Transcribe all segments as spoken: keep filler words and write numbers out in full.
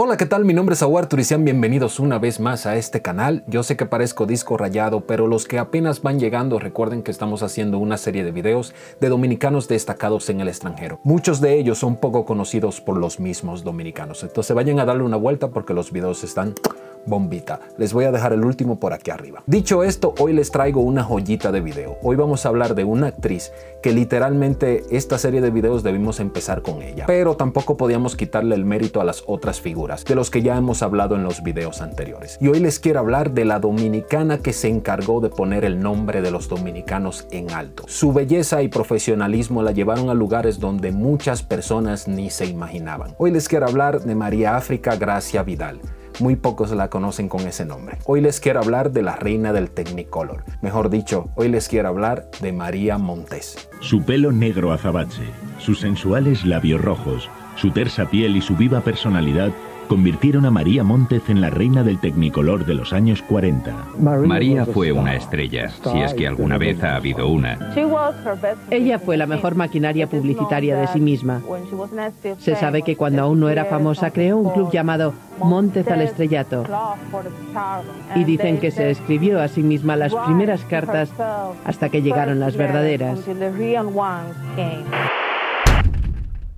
Hola, ¿qué tal? Mi nombre es Sauartur y sean bienvenidos una vez más a este canal. Yo sé que parezco disco rayado, pero los que apenas van llegando recuerden que estamos haciendo una serie de videos de dominicanos destacados en el extranjero. Muchos de ellos son poco conocidos por los mismos dominicanos, entonces vayan a darle una vuelta porque los videos están bombita. Les voy a dejar el último por aquí arriba. Dicho esto, hoy les traigo una joyita de video. Hoy vamos a hablar de una actriz que literalmente esta serie de videos debimos empezar con ella, pero tampoco podíamos quitarle el mérito a las otras figuras de los que ya hemos hablado en los videos anteriores. Y hoy les quiero hablar de la dominicana que se encargó de poner el nombre de los dominicanos en alto. Su belleza y profesionalismo la llevaron a lugares donde muchas personas ni se imaginaban. Hoy les quiero hablar de María África Gracia Vidal. Muy pocos la conocen con ese nombre. Hoy les quiero hablar de la reina del Technicolor. Mejor dicho, hoy les quiero hablar de María Montez. Su pelo negro azabache, sus sensuales labios rojos, su tersa piel y su viva personalidad convirtieron a María Montez en la reina del Technicolor de los años cuarenta. María fue una estrella, si es que alguna vez ha habido una. Ella fue la mejor maquinaria publicitaria de sí misma. Se sabe que cuando aún no era famosa creó un club llamado Montez al Estrellato. Y dicen que se escribió a sí misma las primeras cartas hasta que llegaron las verdaderas.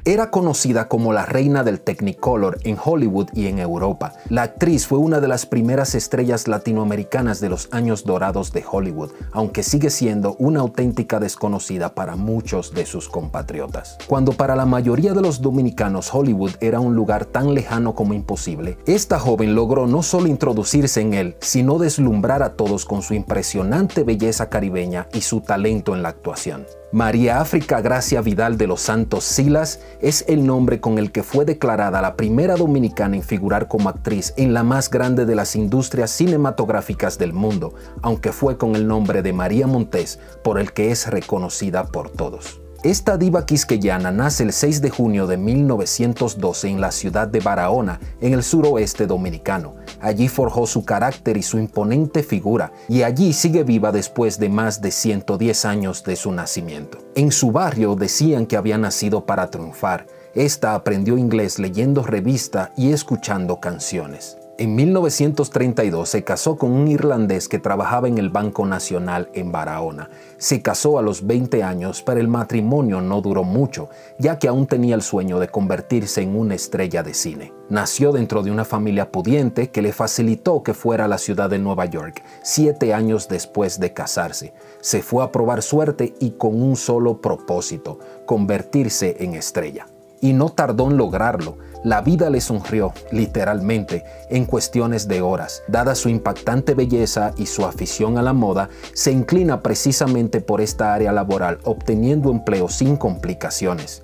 Era conocida como la reina del Technicolor en Hollywood y en Europa. La actriz fue una de las primeras estrellas latinoamericanas de los años dorados de Hollywood, aunque sigue siendo una auténtica desconocida para muchos de sus compatriotas. Cuando para la mayoría de los dominicanos Hollywood era un lugar tan lejano como imposible, esta joven logró no solo introducirse en él, sino deslumbrar a todos con su impresionante belleza caribeña y su talento en la actuación. María África Gracia Vidal de los Santos Silas es el nombre con el que fue declarada la primera dominicana en figurar como actriz en la más grande de las industrias cinematográficas del mundo, aunque fue con el nombre de María Montez por el que es reconocida por todos. Esta diva quisqueyana nace el seis de junio de mil novecientos doce en la ciudad de Barahona, en el suroeste dominicano. Allí forjó su carácter y su imponente figura, y allí sigue viva después de más de ciento diez años de su nacimiento. En su barrio decían que había nacido para triunfar. Esta aprendió inglés leyendo revistas y escuchando canciones. En mil novecientos treinta y dos se casó con un irlandés que trabajaba en el Banco Nacional en Barahona. Se casó a los veinte años, pero el matrimonio no duró mucho, ya que aún tenía el sueño de convertirse en una estrella de cine. Nació dentro de una familia pudiente que le facilitó que fuera a la ciudad de Nueva York siete años después de casarse. Se fue a probar suerte y con un solo propósito, convertirse en estrella. Y no tardó en lograrlo. La vida le sonrió, literalmente, en cuestiones de horas. Dada su impactante belleza y su afición a la moda, se inclina precisamente por esta área laboral, obteniendo empleo sin complicaciones.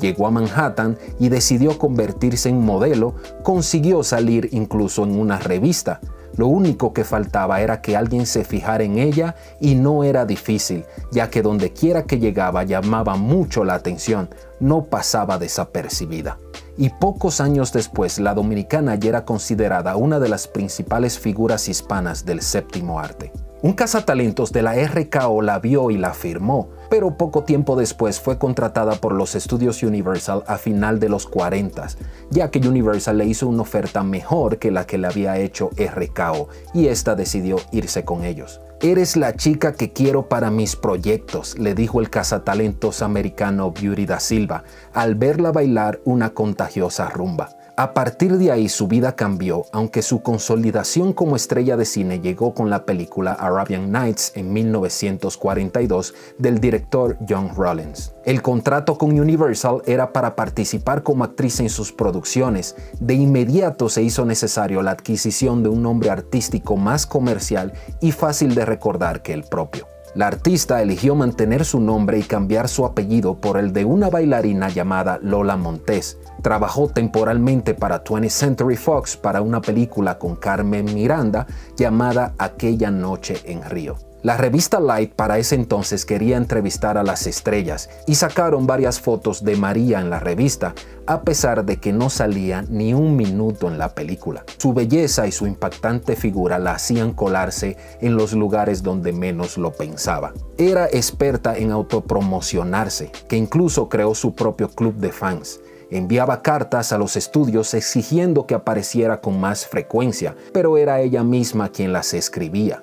Llegó a Manhattan y decidió convertirse en modelo, consiguió salir incluso en una revista. Lo único que faltaba era que alguien se fijara en ella y no era difícil, ya que dondequiera que llegaba llamaba mucho la atención, no pasaba desapercibida. Y pocos años después, la dominicana ya era considerada una de las principales figuras hispanas del séptimo arte. Un cazatalentos de la R K O la vio y la firmó, pero poco tiempo después fue contratada por los estudios Universal a final de los cuarenta, ya que Universal le hizo una oferta mejor que la que le había hecho R K O y esta decidió irse con ellos. «Eres la chica que quiero para mis proyectos», le dijo el cazatalentos americano Beauty da Silva al verla bailar una contagiosa rumba. A partir de ahí su vida cambió, aunque su consolidación como estrella de cine llegó con la película Arabian Nights en mil novecientos cuarenta y dos del director John Rawlins. El contrato con Universal era para participar como actriz en sus producciones. De inmediato se hizo necesario la adquisición de un nombre artístico más comercial y fácil de recordar que el propio. La artista eligió mantener su nombre y cambiar su apellido por el de una bailarina llamada Lola Montez. Trabajó temporalmente para twentieth Century Fox para una película con Carmen Miranda llamada Aquella Noche en Río. La revista Light para ese entonces quería entrevistar a las estrellas y sacaron varias fotos de María en la revista, a pesar de que no salía ni un minuto en la película. Su belleza y su impactante figura la hacían colarse en los lugares donde menos lo pensaba. Era experta en autopromocionarse, que incluso creó su propio club de fans. Enviaba cartas a los estudios exigiendo que apareciera con más frecuencia, pero era ella misma quien las escribía.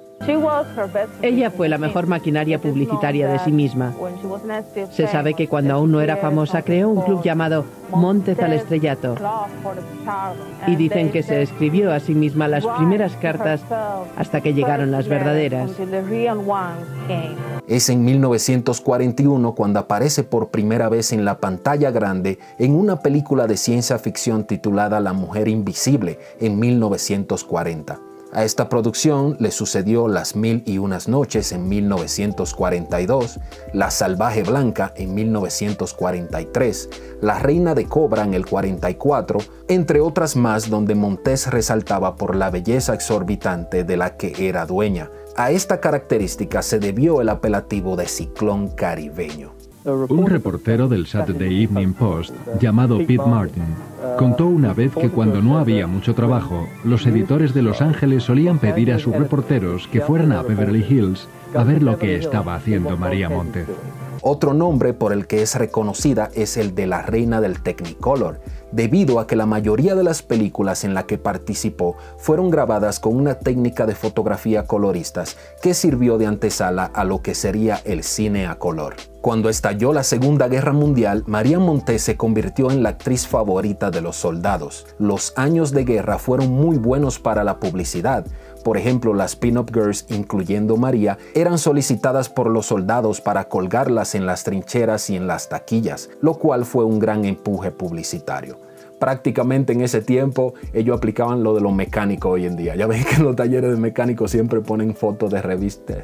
Ella fue la mejor maquinaria publicitaria de sí misma. Se sabe que cuando aún no era famosa creó un club llamado Montez al Estrellato, y dicen que se escribió a sí misma las primeras cartas hasta que llegaron las verdaderas. Es en mil novecientos cuarenta y uno cuando aparece por primera vez en la pantalla grande en una película de ciencia ficción titulada La Mujer Invisible en mil novecientos cuarenta. A esta producción le sucedió Las Mil y Unas Noches en mil novecientos cuarenta y dos, La Salvaje Blanca en mil novecientos cuarenta y tres, La Reina de Cobra en el cuarenta y cuatro, entre otras más donde Montez resaltaba por la belleza exorbitante de la que era dueña. A esta característica se debió el apelativo de ciclón caribeño. Un reportero del Saturday Evening Post, llamado Pete Martin, contó una vez que cuando no había mucho trabajo, los editores de Los Ángeles solían pedir a sus reporteros que fueran a Beverly Hills a ver lo que estaba haciendo María Montez. Otro nombre por el que es reconocida es el de la reina del Technicolor, debido a que la mayoría de las películas en las que participó fueron grabadas con una técnica de fotografía coloristas que sirvió de antesala a lo que sería el cine a color. Cuando estalló la Segunda Guerra Mundial, María Montez se convirtió en la actriz favorita de los soldados. Los años de guerra fueron muy buenos para la publicidad. Por ejemplo, las Pin-Up Girls, incluyendo María, eran solicitadas por los soldados para colgarlas en las trincheras y en las taquillas, lo cual fue un gran empuje publicitario. Prácticamente en ese tiempo ellos aplicaban lo de los mecánicos hoy en día. Ya ven que en los talleres de mecánicos siempre ponen fotos de revistas.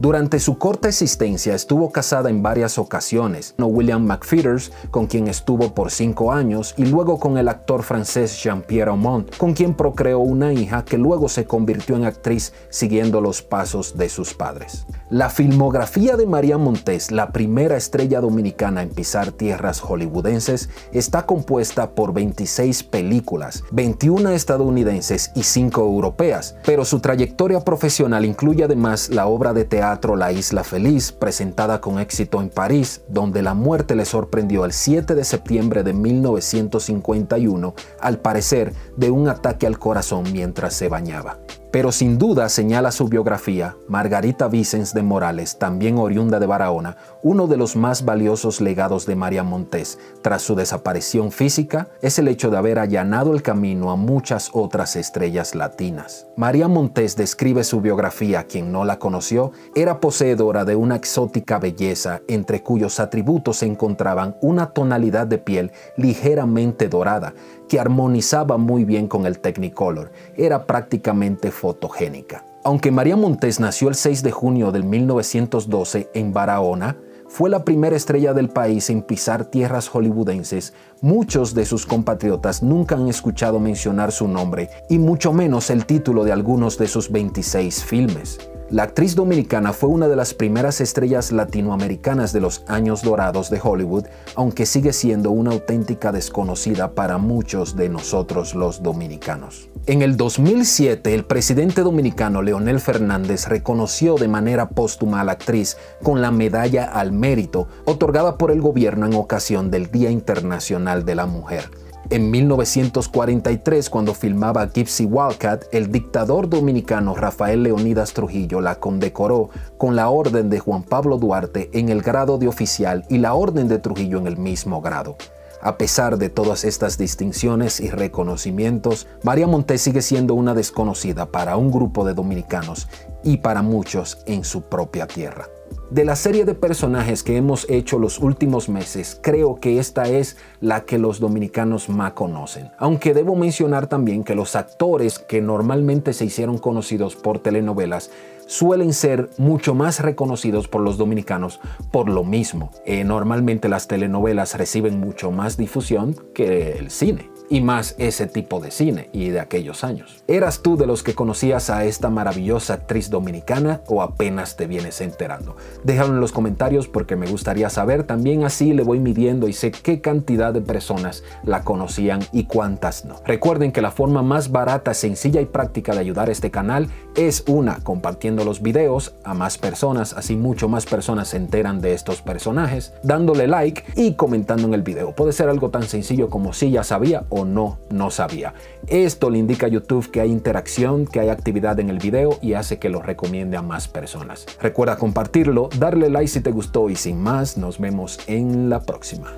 Durante su corta existencia estuvo casada en varias ocasiones. William McPheters, con quien estuvo por cinco años, y luego con el actor francés Jean-Pierre Aumont, con quien procreó una hija que luego se convirtió en actriz siguiendo los pasos de sus padres. La filmografía de María Montez, la primera estrella dominicana en pisar tierras hollywoodenses, está compuesta por veintiséis películas, veintiuna estadounidenses y cinco europeas, pero su trayectoria profesional incluye además la obra de teatro La Isla Feliz, presentada con éxito en París, donde la muerte le sorprendió el siete de septiembre de mil novecientos cincuenta y uno, al parecer de un ataque al corazón mientras se bañaba. Pero sin duda, señala su biografía, Margarita Vicens de Morales, también oriunda de Barahona, uno de los más valiosos legados de María Montez tras su desaparición física es el hecho de haber allanado el camino a muchas otras estrellas latinas. María Montez describe su biografía, quien no la conoció, era poseedora de una exótica belleza, entre cuyos atributos se encontraban una tonalidad de piel ligeramente dorada, que armonizaba muy bien con el Technicolor, era prácticamente fotogénica. Aunque María Montez nació el seis de junio de mil novecientos doce en Barahona, fue la primera estrella del país en pisar tierras hollywoodenses. Muchos de sus compatriotas nunca han escuchado mencionar su nombre y mucho menos el título de algunos de sus veintiséis filmes. La actriz dominicana fue una de las primeras estrellas latinoamericanas de los años dorados de Hollywood, aunque sigue siendo una auténtica desconocida para muchos de nosotros los dominicanos. En el dos mil siete, el presidente dominicano Leonel Fernández reconoció de manera póstuma a la actriz con la Medalla al Mérito, otorgada por el gobierno en ocasión del Día Internacional de la Mujer. En mil novecientos cuarenta y tres, cuando filmaba Gypsy Wildcat, el dictador dominicano Rafael Leonidas Trujillo la condecoró con la Orden de Juan Pablo Duarte en el grado de oficial y la Orden de Trujillo en el mismo grado. A pesar de todas estas distinciones y reconocimientos, María Montez sigue siendo una desconocida para un grupo de dominicanos y para muchos en su propia tierra. De la serie de personajes que hemos hecho los últimos meses, creo que esta es la que los dominicanos más conocen. Aunque debo mencionar también que los actores que normalmente se hicieron conocidos por telenovelas suelen ser mucho más reconocidos por los dominicanos por lo mismo. Eh, normalmente las telenovelas reciben mucho más difusión que el cine, y más ese tipo de cine y de aquellos años. ¿Eras tú de los que conocías a esta maravillosa actriz dominicana o apenas te vienes enterando? Déjalo en los comentarios porque me gustaría saber, también así le voy midiendo y sé qué cantidad de personas la conocían y cuántas no. Recuerden que la forma más barata, sencilla y práctica de ayudar a este canal es una, compartiendo los videos a más personas, así mucho más personas se enteran de estos personajes, dándole like y comentando en el video. Puede ser algo tan sencillo como si ya sabía o no, no sabía. Esto le indica a YouTube que hay interacción, que hay actividad en el video y hace que lo recomiende a más personas. Recuerda compartirlo, darle like si te gustó y sin más, nos vemos en la próxima.